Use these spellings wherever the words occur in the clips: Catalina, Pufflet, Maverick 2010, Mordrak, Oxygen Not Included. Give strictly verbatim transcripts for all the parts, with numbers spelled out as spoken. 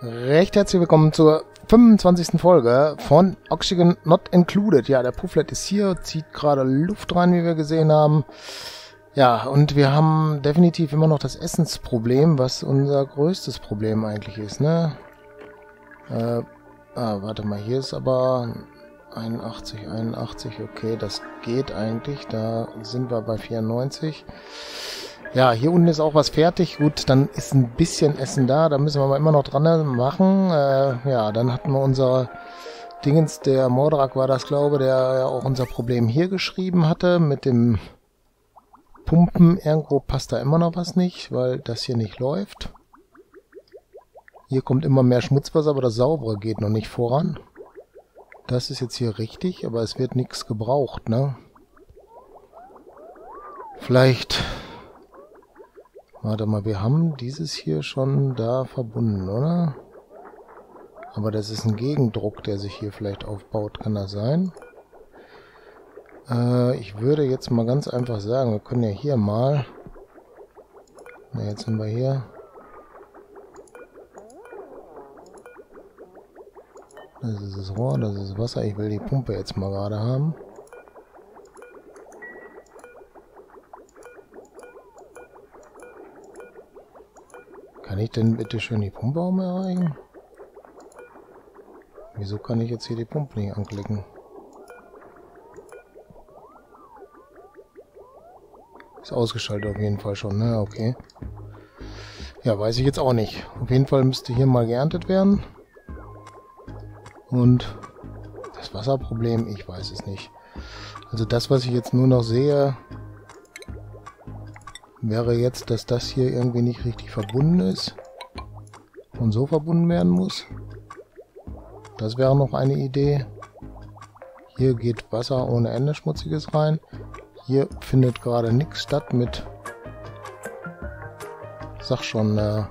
Recht herzlich willkommen zur fünfundzwanzigsten Folge von Oxygen Not Included. Ja, der Pufflet ist hier, zieht gerade Luft rein, wie wir gesehen haben. Ja, und wir haben definitiv immer noch das Essensproblem, was unser größtes Problem eigentlich ist, ne? Äh, ah, warte mal, hier ist aber einundachtzig, einundachtzig, okay, das geht eigentlich, da sind wir bei vierundneunzig. Ja, hier unten ist auch was fertig. Gut, dann ist ein bisschen Essen da. Da müssen wir aber immer noch dran machen. Äh, ja, dann hatten wir unser Dingens, der Mordrak war das, glaube, der ja auch unser Problem hier geschrieben hatte. Mit dem Pumpen. Irgendwo passt da immer noch was nicht, weil das hier nicht läuft. Hier kommt immer mehr Schmutzwasser, aber das Saubere geht noch nicht voran. Das ist jetzt hier richtig, aber es wird nichts gebraucht, ne? Vielleicht... Warte mal, wir haben dieses hier schon da verbunden, oder? Aber das ist ein Gegendruck, der sich hier vielleicht aufbaut, kann das sein? Äh, ich würde jetzt mal ganz einfach sagen, wir können ja hier mal... Na, jetzt sind wir hier. Das ist das Rohr, das ist Wasser. Ich will die Pumpe jetzt mal gerade haben. Kann ich denn bitte schön die Pumpe auch mal erreichen? Wieso kann ich jetzt hier die Pumpe nicht anklicken? Ist ausgeschaltet auf jeden Fall schon, ne? Okay. Ja, weiß ich jetzt auch nicht. Auf jeden Fall müsste hier mal geerntet werden. Und das Wasserproblem, ich weiß es nicht. Also das, was ich jetzt nur noch sehe... wäre jetzt, dass das hier irgendwie nicht richtig verbunden ist und so verbunden werden muss. Das wäre noch eine Idee. Hier geht Wasser ohne Ende Schmutziges rein. Hier findet gerade nichts statt mit, sag schon, äh,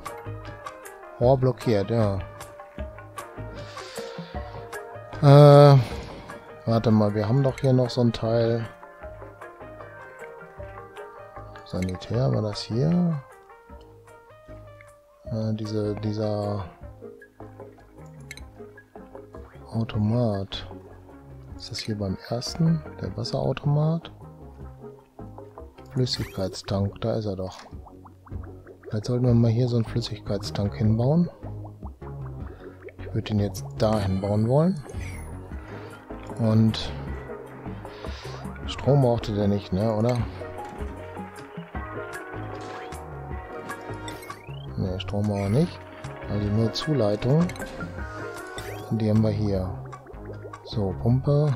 Rohr blockiert, ja. Äh, warte mal, wir haben doch hier noch so ein Teil... Sanitär, war das hier? Äh, diese, dieser Automat. Ist das hier beim ersten? Der Wasserautomat? Flüssigkeitstank, da ist er doch. Jetzt sollten wir mal hier so einen Flüssigkeitstank hinbauen. Ich würde ihn jetzt da hinbauen wollen. Und Strom brauchte der nicht, ne, oder? Ne, Strom auch nicht. Also nur Zuleitung. Und die haben wir hier. So, Pumpe.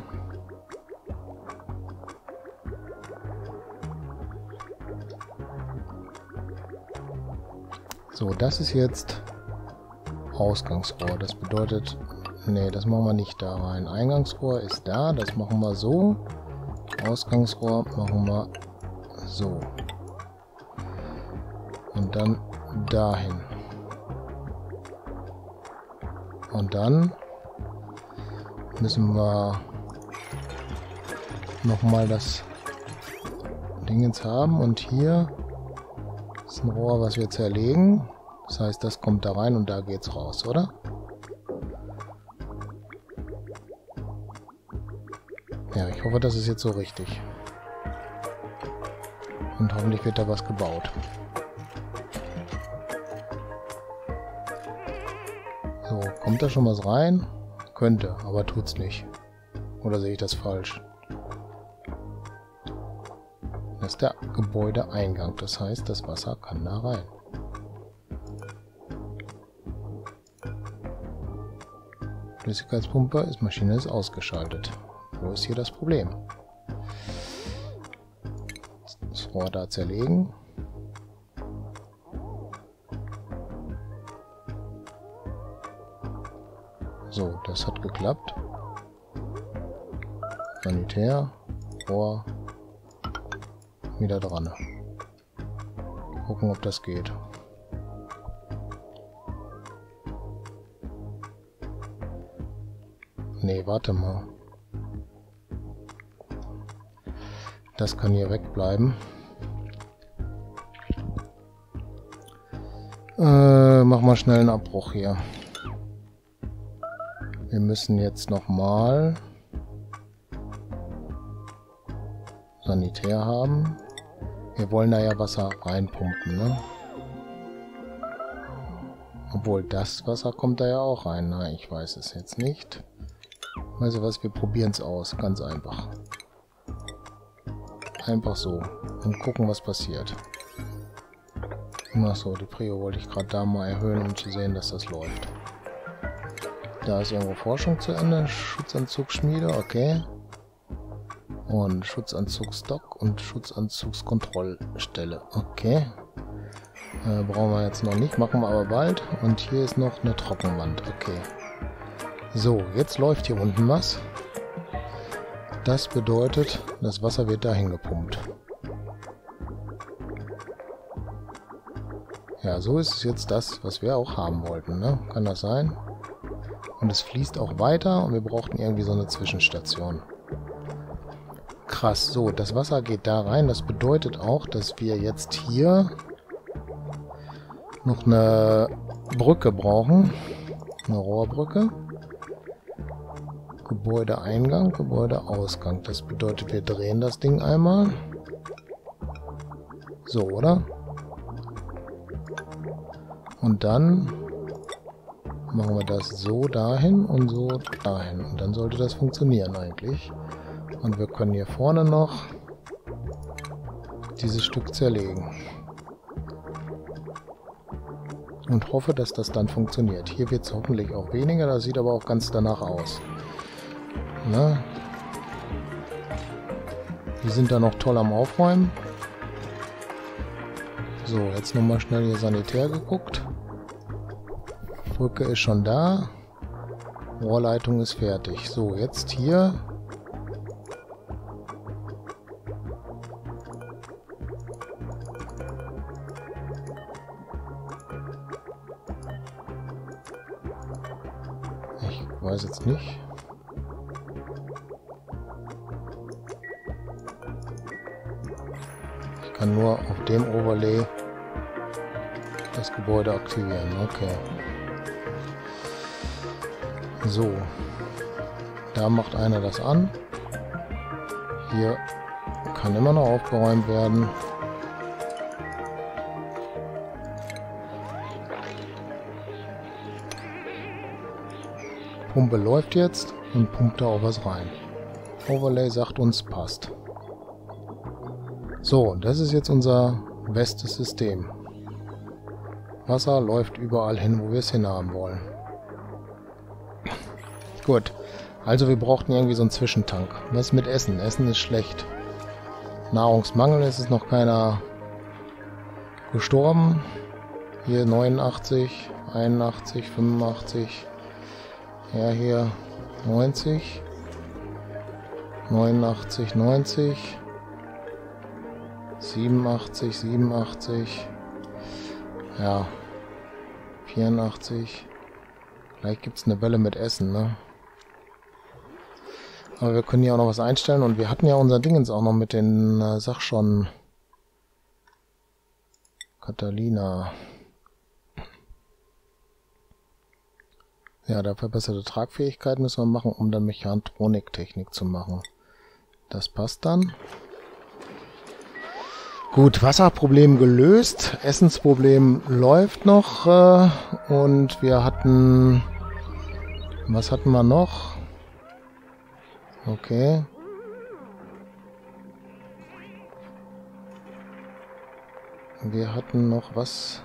So, das ist jetzt Ausgangsrohr. Das bedeutet, ne, das machen wir nicht da rein. Eingangsrohr ist da, das machen wir so. Ausgangsrohr machen wir so. Und dann dahin. Und dann müssen wir nochmal das Ding jetzt haben. Und hier ist ein Rohr, was wir zerlegen. Das heißt, das kommt da rein und da geht's raus, oder? Ja, ich hoffe, das ist jetzt so richtig. Und hoffentlich wird da was gebaut. Kommt da schon was rein? Könnte, aber tut's nicht. Oder sehe ich das falsch? Das ist der Gebäudeeingang, das heißt, das Wasser kann da rein. Flüssigkeitspumpe ist Maschine ist ausgeschaltet. Wo ist hier das Problem? Das Rohr da zerlegen. So, das hat geklappt. Sanitär, Rohr, wieder dran. Gucken, ob das geht. Nee, warte mal. Das kann hier wegbleiben. Äh, mach mal schnell einen Abbruch hier. Wir müssen jetzt nochmal Sanitär haben. Wir wollen da ja Wasser reinpumpen, ne? Obwohl, das Wasser kommt da ja auch rein. Nein, ich weiß es jetzt nicht. Also was, wir probieren es aus. Ganz einfach. Einfach so. Und gucken, was passiert. Achso, die Prio wollte ich gerade da mal erhöhen, um zu sehen, dass das läuft. Da ist irgendwo Forschung zu Ende. Schutzanzug Schmiede, okay. Und Schutzanzug Stock und Schutzanzugskontrollstelle, okay. Äh, brauchen wir jetzt noch nicht, machen wir aber bald. Und hier ist noch eine Trockenwand, okay. So, jetzt läuft hier unten was. Das bedeutet, das Wasser wird dahin gepumpt. Ja, so ist es jetzt das, was wir auch haben wollten, ne? Kann das sein? Und es fließt auch weiter und wir brauchten irgendwie so eine Zwischenstation. Krass, so, das Wasser geht da rein. Das bedeutet auch, dass wir jetzt hier noch eine Brücke brauchen. Eine Rohrbrücke. Gebäudeeingang, Gebäudeausgang. Das bedeutet, wir drehen das Ding einmal. So, oder? Und dann machen wir das so dahin und so dahin. Und dann sollte das funktionieren eigentlich. Und wir können hier vorne noch dieses Stück zerlegen. Und hoffe, dass das dann funktioniert. Hier wird es hoffentlich auch weniger, das sieht aber auch ganz danach aus. Ne? Die sind da noch toll am Aufräumen. So, jetzt nochmal schnell hier Sanitär geguckt. Brücke ist schon da. Rohrleitung ist fertig. So, jetzt hier. Ich weiß jetzt nicht. Ich kann nur auf dem Overlay das Gebäude aktivieren. Okay. So, da macht einer das an. Hier kann immer noch aufgeräumt werden. Pumpe läuft jetzt und pumpt da auch was rein. Overlay sagt uns, passt. So, das ist jetzt unser bestes System. Wasser läuft überall hin, wo wir es hinhaben wollen. Gut, also wir brauchten irgendwie so einen Zwischentank. Was mit Essen? Essen ist schlecht. Nahrungsmangel, ist es noch keiner gestorben. Hier neunundachtzig, einundachtzig, fünfundachtzig. Ja, hier neunzig. neunundachtzig, neunzig. siebenundachtzig, siebenundachtzig. Ja. vierundachtzig. Vielleicht gibt es eine Welle mit Essen, ne? Aber wir können hier auch noch was einstellen. Und wir hatten ja unser Dingens auch noch mit den, äh, sag schon, Catalina. Ja, da verbesserte Tragfähigkeit müssen wir machen, um dann Mechatroniktechnik zu machen. Das passt dann. Gut, Wasserproblem gelöst. Essensproblem läuft noch. Äh, und wir hatten... Was hatten wir noch? Okay. Wir hatten noch was...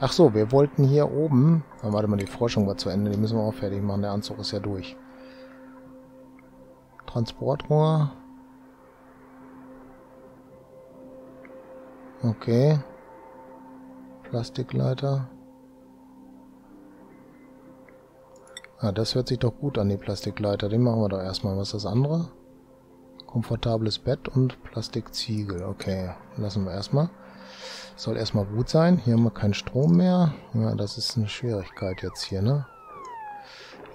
Ach so, wir wollten hier oben... Oh, warte mal, die Forschung war zu Ende. Die müssen wir auch fertig machen. Der Anzug ist ja durch. Transportrohr. Okay. Plastikleiter. Ah, das hört sich doch gut an, die Plastikleiter. Den machen wir doch erstmal. Was ist das andere? Komfortables Bett und Plastikziegel. Okay, lassen wir erstmal. Soll erstmal gut sein. Hier haben wir keinen Strom mehr. Ja, das ist eine Schwierigkeit jetzt hier, ne?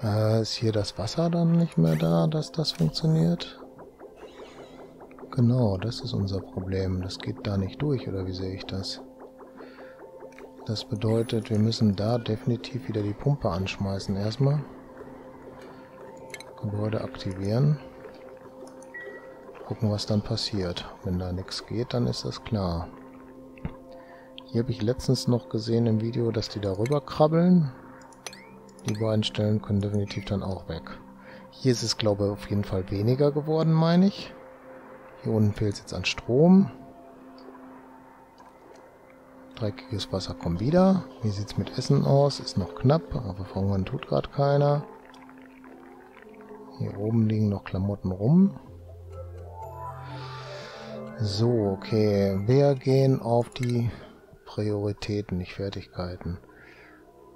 Äh, ist hier das Wasser dann nicht mehr da, dass das funktioniert? Genau, das ist unser Problem. Das geht da nicht durch, oder wie sehe ich das? Das bedeutet, wir müssen da definitiv wieder die Pumpe anschmeißen erstmal. Gebäude aktivieren. Gucken, was dann passiert. Wenn da nichts geht, dann ist das klar. Hier habe ich letztens noch gesehen im Video, dass die da rüber krabbeln. Die beiden Stellen können definitiv dann auch weg. Hier ist es, glaube ich, auf jeden Fall weniger geworden, meine ich. Hier unten fehlt es jetzt an Strom. Dreckiges Wasser kommt wieder. Wie sieht es mit Essen aus? Ist noch knapp, aber verhungern tut gerade keiner. Hier oben liegen noch Klamotten rum. So, okay. Wir gehen auf die Prioritäten, nicht Fertigkeiten.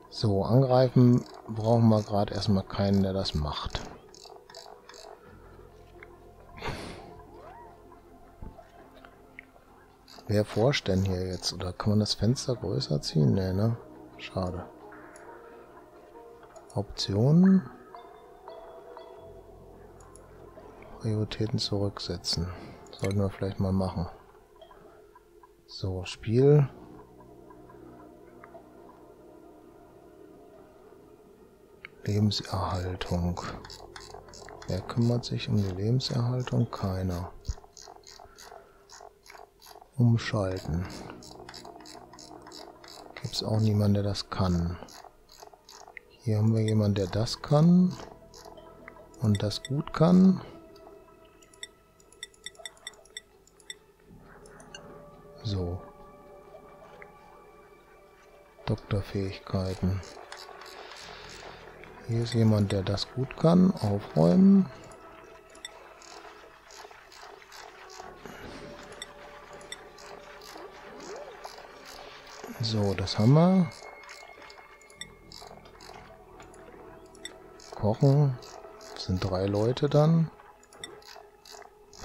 So, angreifen brauchen wir gerade erstmal keinen, der das macht. Wer forscht denn hier jetzt? Oder kann man das Fenster größer ziehen? Nee, ne? Schade. Optionen. Prioritäten zurücksetzen. Sollten wir vielleicht mal machen. So, Spiel. Lebenserhaltung. Wer kümmert sich um die Lebenserhaltung? Keiner. Umschalten. Gibt es auch niemanden, der das kann. Hier haben wir jemanden, der das kann. Und das gut kann. So. Doktorfähigkeiten. Hier ist jemand, der das gut kann. Aufräumen. So, das haben wir. Kochen. Das sind drei Leute dann.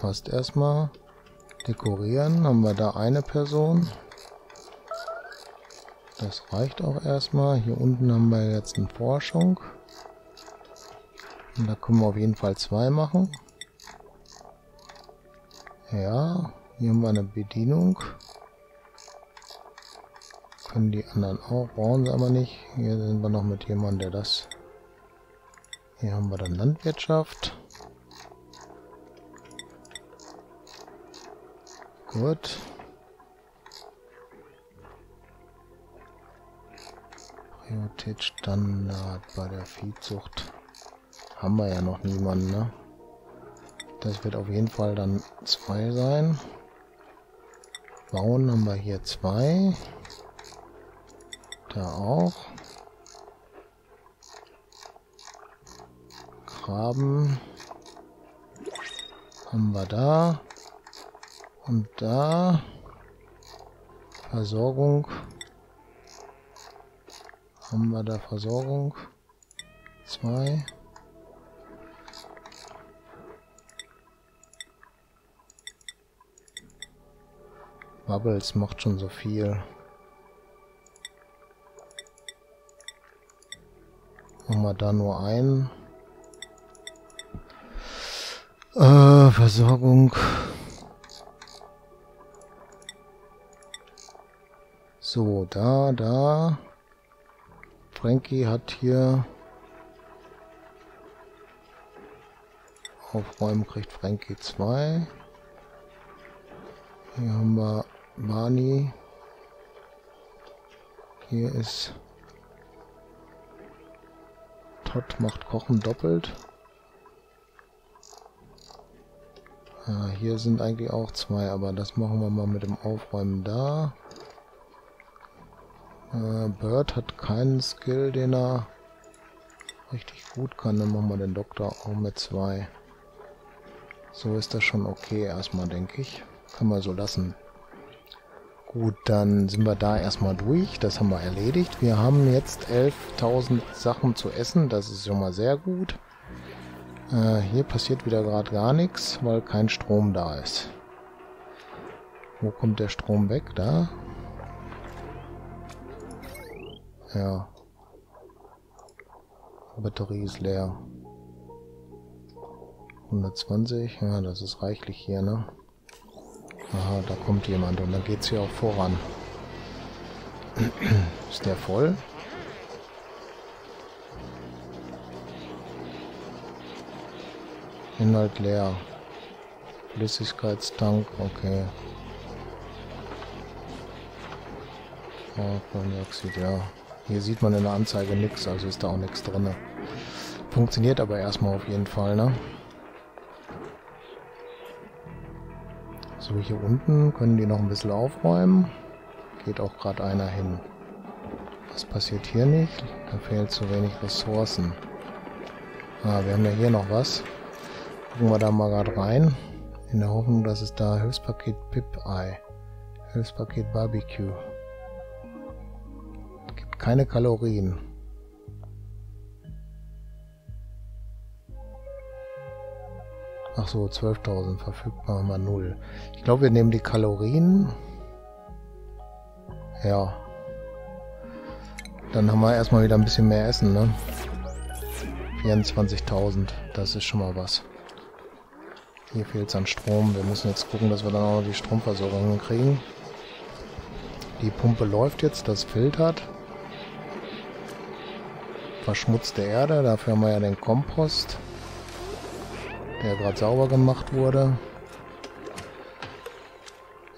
Passt erstmal. Dekorieren, haben wir da eine Person. Das reicht auch erstmal. Hier unten haben wir jetzt eine Forschung. Und da können wir auf jeden Fall zwei machen. Ja, hier haben wir eine Bedienung. Können die anderen auch, brauchen sie aber nicht. Hier sind wir noch mit jemandem, der das... Hier haben wir dann Landwirtschaft. Gut. Priorität Standard bei der Viehzucht. Haben wir ja noch niemanden, ne? Das wird auf jeden Fall dann zwei sein. Bauen haben wir hier zwei. Da auch. Graben. Haben wir da. Und da Versorgung, haben wir da Versorgung, zwei, Bubbles macht schon so viel, machen wir da nur einen, äh, Versorgung. So, da, da. Frankie hat hier... Aufräumen kriegt Frankie zwei. Hier haben wir Barney. Hier ist... Todd macht Kochen doppelt. Ja, hier sind eigentlich auch zwei, aber das machen wir mal mit dem Aufräumen da. Bird hat keinen Skill, den er richtig gut kann. Dann machen wir den Doktor auch mit zwei. So ist das schon okay erstmal, denke ich. Kann man so lassen. Gut, dann sind wir da erstmal durch. Das haben wir erledigt. Wir haben jetzt elftausend Sachen zu essen. Das ist schon mal sehr gut. Äh, hier passiert wieder gerade gar nichts, weil kein Strom da ist. Wo kommt der Strom weg? Da. Ja. Batterie ist leer. hundertzwanzig. Ja, das ist reichlich hier, ne? Aha, da kommt jemand und dann geht's hier auch voran. Ist der voll? Inhalt leer. Flüssigkeitstank, okay. Kohlendioxid, ja. Hier sieht man in der Anzeige nichts, also ist da auch nichts drin. Funktioniert aber erstmal auf jeden Fall, ne? So, hier unten können die noch ein bisschen aufräumen. Geht auch gerade einer hin. Was passiert hier nicht? Da fehlen zu wenig Ressourcen. Ah, wir haben ja hier noch was. Gucken wir da mal gerade rein. In der Hoffnung, dass es da Hilfspaket Pip-Ei. Hilfspaket Barbecue. Gibt keine Kalorien. Ach so, zwölftausend verfügbar haben wir null. Ich glaube, wir nehmen die Kalorien. Ja. Dann haben wir erstmal wieder ein bisschen mehr Essen, ne? vierundzwanzigtausend, das ist schon mal was. Hier fehlt es an Strom. Wir müssen jetzt gucken, dass wir dann auch noch die Stromversorgung kriegen. Die Pumpe läuft jetzt, das filtert. Verschmutzte Erde, dafür haben wir ja den Kompost, der gerade sauber gemacht wurde.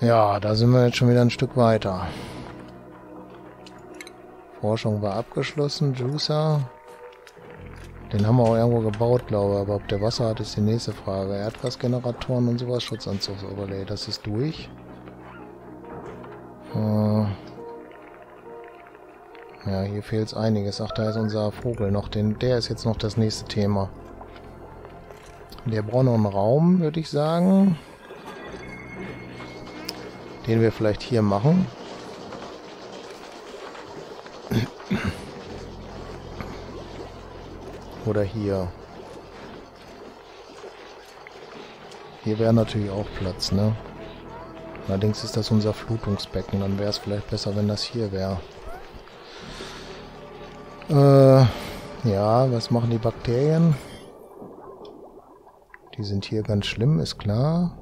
Ja, da sind wir jetzt schon wieder ein Stück weiter. Forschung war abgeschlossen. Juicer. Den haben wir auch irgendwo gebaut, glaube ich. Aber ob der Wasser hat, ist die nächste Frage. Erdgasgeneratoren und sowas. Schutzanzugsoverlay. Das ist durch. Äh ja, hier fehlt es einiges. Ach, da ist unser Vogel noch. Den, der ist jetzt noch das nächste Thema. Der braucht noch einen Raum, würde ich sagen. Den wir vielleicht hier machen. Oder hier. Hier wäre natürlich auch Platz, ne? Allerdings ist das unser Flutungsbecken. Dann wäre es vielleicht besser, wenn das hier wäre. Äh, ja, was machen die Bakterien? Die sind hier ganz schlimm, ist klar.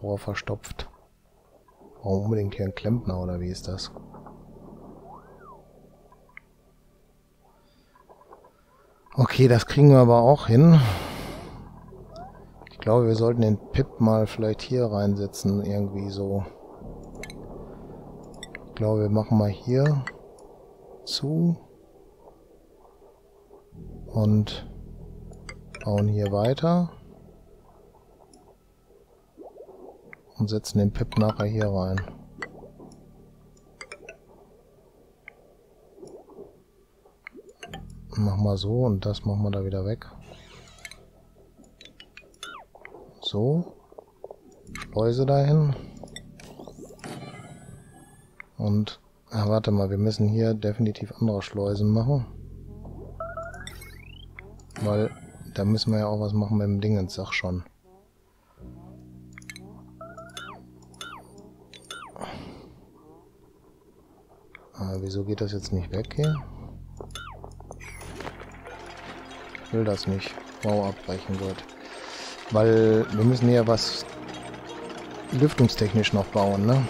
Rohr verstopft. Warum unbedingt hier ein Klempner, oder wie ist das? Okay, das kriegen wir aber auch hin. Ich glaube, wir sollten den Pip mal vielleicht hier reinsetzen, irgendwie so. Ich glaube, wir machen mal hier zu. Und bauen hier weiter und setzen den Pip nachher hier rein. Machen wir so und das machen wir da wieder weg. So. Schleuse dahin. Und, ach, warte mal, wir müssen hier definitiv andere Schleusen machen. Weil da müssen wir ja auch was machen mit dem Dingens, sag schon. Aber wieso geht das jetzt nicht weg hier? Ich will das nicht. Wow, abbrechen wird. Weil wir müssen ja was lüftungstechnisch noch bauen, ne?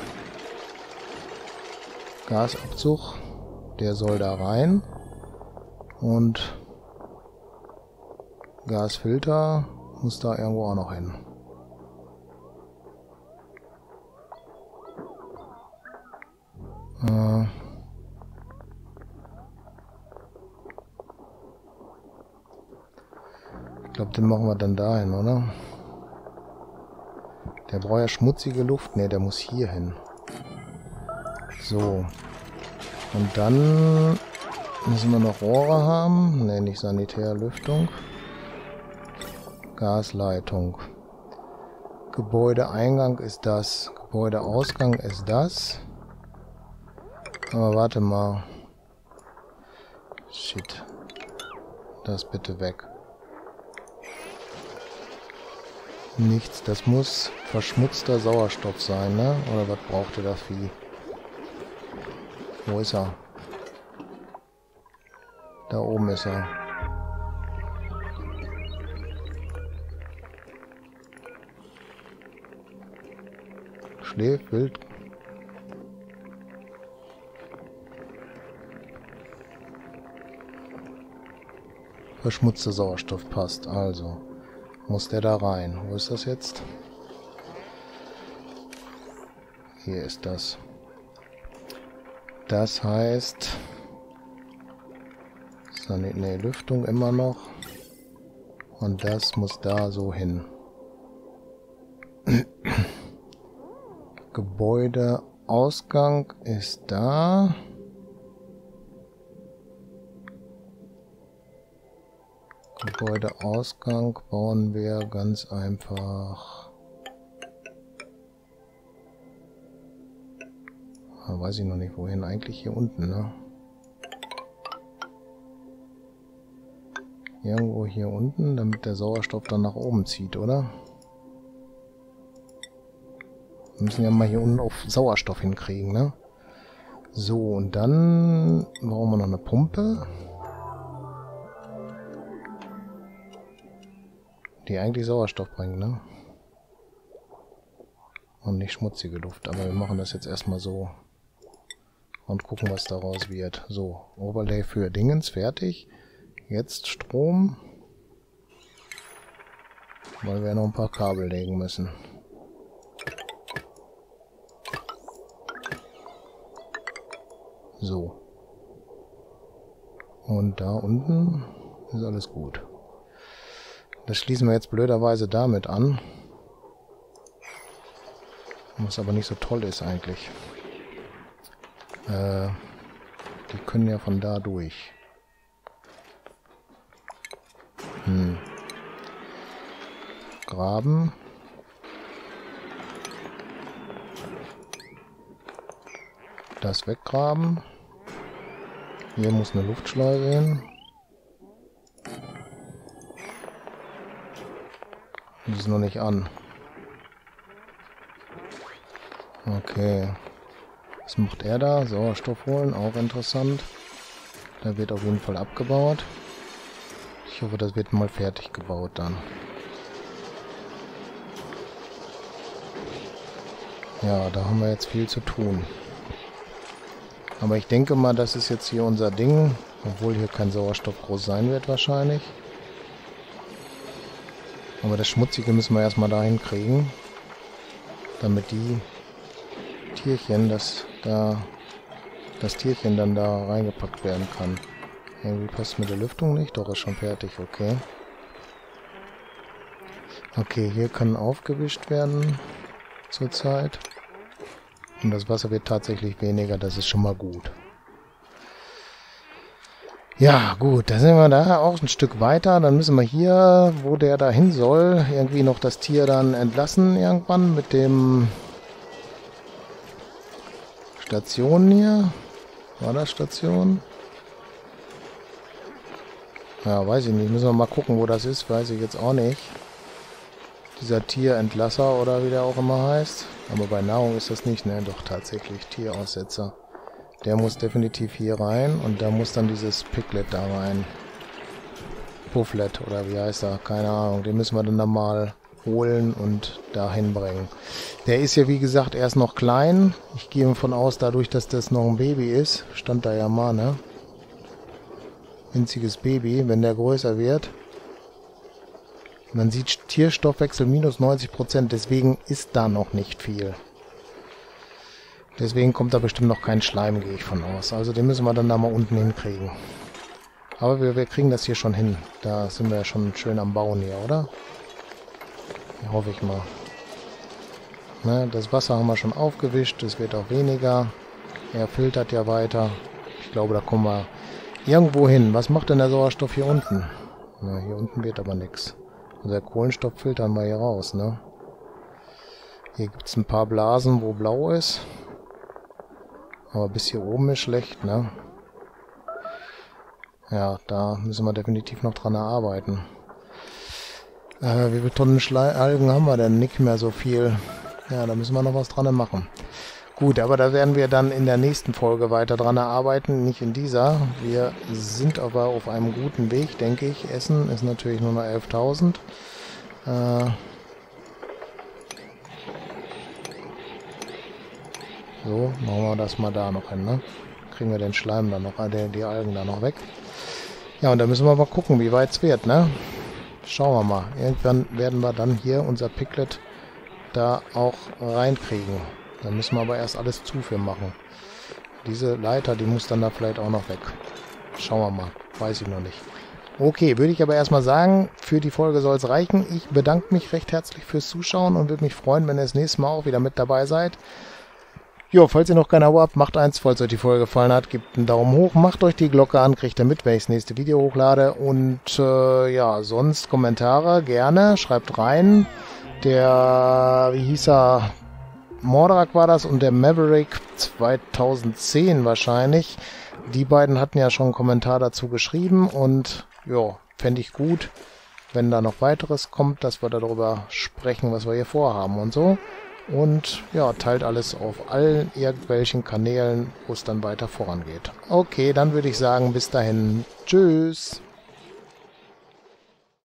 Gasabzug, der soll da rein. Und Gasfilter muss da irgendwo auch noch hin. Äh ich glaube, den machen wir dann dahin, oder? Der braucht ja schmutzige Luft. Ne, der muss hier hin. So. Und dann müssen wir noch Rohre haben. Ne, nicht Sanitärlüftung. Gasleitung. Gebäudeeingang ist das. Gebäudeausgang ist das. Aber warte mal. Shit. Das bitte weg. Nichts. Das muss verschmutzter Sauerstoff sein, ne? Oder was brauchte das Vieh? Wo ist er? Da oben ist er. Schläft wild. verschmutzter Sauerstoff passt. Also muss der da rein. Wo ist das jetzt? Hier ist das. Das heißt... Ne, Lüftung immer noch. Und das muss da so hin. Gebäudeausgang ist da. Gebäudeausgang bauen wir ganz einfach. Da weiß ich noch nicht wohin. Eigentlich hier unten, ne? Irgendwo hier unten, damit der Sauerstoff dann nach oben zieht, oder? Wir müssen ja mal hier unten auf Sauerstoff hinkriegen, ne? So, und dann brauchen wir noch eine Pumpe. Die eigentlich Sauerstoff bringt, ne? Und nicht schmutzige Luft. Aber wir machen das jetzt erstmal so. Und gucken, was daraus wird. So, Overlay für Dingens, fertig. Jetzt Strom, weil wir noch ein paar Kabel legen müssen. So. Und da unten ist alles gut. Das schließen wir jetzt blöderweise damit an. Was aber nicht so toll ist eigentlich. Äh, die können ja von da durch. Hm. Graben. Das weggraben. Hier muss eine Luftschleuse hin. Die ist noch nicht an. Okay. Was macht er da? Sauerstoff holen, auch interessant. Da wird auf jeden Fall abgebaut. Ich hoffe, das wird mal fertig gebaut dann. Ja, da haben wir jetzt viel zu tun. Aber ich denke mal, das ist jetzt hier unser Ding. Obwohl hier kein Sauerstoff groß sein wird wahrscheinlich. Aber das Schmutzige müssen wir erstmal dahin kriegen. Damit die Tierchen, das da, das Tierchen dann da reingepackt werden kann. Irgendwie passt mit der Lüftung nicht, doch ist schon fertig, okay. Okay, hier kann aufgewischt werden zurzeit. Und das Wasser wird tatsächlich weniger, das ist schon mal gut. Ja, gut, da sind wir da auch ein Stück weiter. Dann müssen wir hier, wo der da hin soll, irgendwie noch das Tier dann entlassen irgendwann mit dem Station hier. War das Station? Ja, weiß ich nicht. Müssen wir mal gucken, wo das ist. Weiß ich jetzt auch nicht. Dieser Tierentlasser oder wie der auch immer heißt. Aber bei Nahrung ist das nicht, ne? Doch, tatsächlich. Tieraussetzer. Der muss definitiv hier rein. Und da muss dann dieses Piglet da rein. Pufflet oder wie heißt er? Keine Ahnung. Den müssen wir dann, dann mal holen und dahin bringen. Der ist ja, wie gesagt, erst noch klein. Ich gehe davon aus, dadurch, dass das noch ein Baby ist. Stand da ja mal, ne? Winziges Baby, wenn der größer wird. Man sieht Tierstoffwechsel minus neunzig Prozent, deswegen ist da noch nicht viel. Deswegen kommt da bestimmt noch kein Schleim, gehe ich von aus. Also den müssen wir dann da mal unten hinkriegen. Aber wir, wir kriegen das hier schon hin. Da sind wir ja schon schön am Bauen hier, oder? Ja, hoffe ich mal. Ne, das Wasser haben wir schon aufgewischt, es wird auch weniger. Er filtert ja weiter. Ich glaube, da kommen wir... irgendwo hin. Was macht denn der Sauerstoff hier unten? Na, hier unten wird aber nichts. Unser Kohlenstoff filtern wir hier raus, ne? Hier gibt es ein paar Blasen, wo blau ist. Aber bis hier oben ist schlecht, ne? Ja, da müssen wir definitiv noch dran arbeiten. Äh, wie viele Tonnen Schle- Algen haben wir denn? Nicht mehr so viel. Ja, da müssen wir noch was dran machen. Gut, aber da werden wir dann in der nächsten Folge weiter dran arbeiten, nicht in dieser. Wir sind aber auf einem guten Weg, denke ich. Essen ist natürlich nur noch elftausend. Äh so, machen wir das mal da noch hin, ne? Kriegen wir den Schleim dann noch, äh, die Algen da noch weg. Ja, und da müssen wir mal gucken, wie weit es wird, ne? Schauen wir mal. Irgendwann werden wir dann hier unser Piglet da auch reinkriegen. Da müssen wir aber erst alles zu für machen. Diese Leiter, die muss dann da vielleicht auch noch weg. Schauen wir mal. Weiß ich noch nicht. Okay, würde ich aber erstmal sagen, für die Folge soll es reichen. Ich bedanke mich recht herzlich fürs Zuschauen und würde mich freuen, wenn ihr das nächste Mal auch wieder mit dabei seid. Jo, falls ihr noch kein Abo habt, macht eins, falls euch die Folge gefallen hat, gebt einen Daumen hoch, macht euch die Glocke an, kriegt ihr mit, wenn ich das nächste Video hochlade. Und äh, ja, sonst Kommentare gerne, schreibt rein. Der, wie hieß er, Mordrak war das und der Maverick zweitausendzehn wahrscheinlich. Die beiden hatten ja schon einen Kommentar dazu geschrieben und ja, fände ich gut, wenn da noch weiteres kommt, dass wir darüber sprechen, was wir hier vorhaben und so. Und ja, teilt alles auf allen irgendwelchen Kanälen, wo es dann weiter vorangeht. Okay, dann würde ich sagen, bis dahin. Tschüss.